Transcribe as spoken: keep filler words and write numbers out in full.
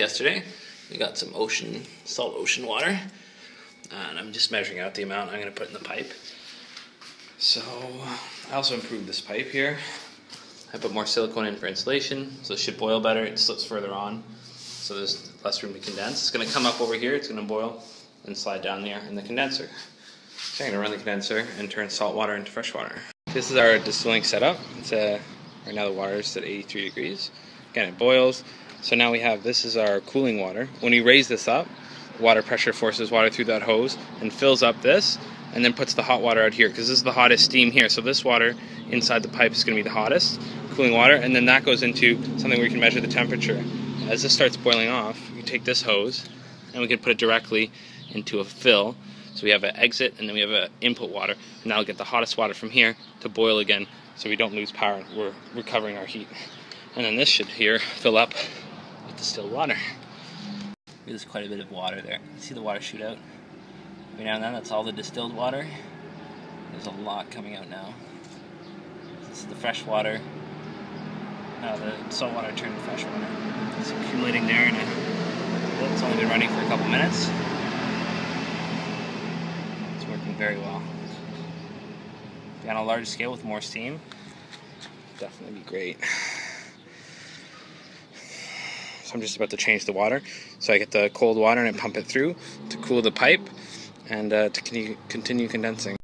Yesterday we got some ocean salt ocean water, and I'm just measuring out the amount I'm going to put in the pipe. So I also improved this pipe here. I put more silicone in for insulation, so it should boil better. It slips further on, so there's less room to condense. It's going to come up over here, it's going to boil and slide down there in the condenser. So I'm going to run the condenser and turn salt water into fresh water. This is our distilling setup. It's a, right now the water is at eighty-three degrees. Again, it boils. So now we have, this is our cooling water. When we raise this up, water pressure forces water through that hose and fills up this, and then puts the hot water out here, because this is the hottest steam here. So this water inside the pipe is going to be the hottest cooling water, and then that goes into something where you can measure the temperature. As this starts boiling off, you take this hose and we can put it directly into a fill. So we have an exit and then we have an input water, and that'll get the hottest water from here to boil again, so we don't lose power. We're recovering our heat. And then this should here fill up with distilled water. There's quite a bit of water there. See the water shoot out? Right now and then, that's all the distilled water. There's a lot coming out now. This is the fresh water. Now the salt water turned to fresh water. It's accumulating there, and it, it's only been running for a couple minutes. It's working very well. Be on a large scale with more steam, definitely be great. I'm just about to change the water, so I get the cold water and I pump it through to cool the pipe and uh, to continue condensing.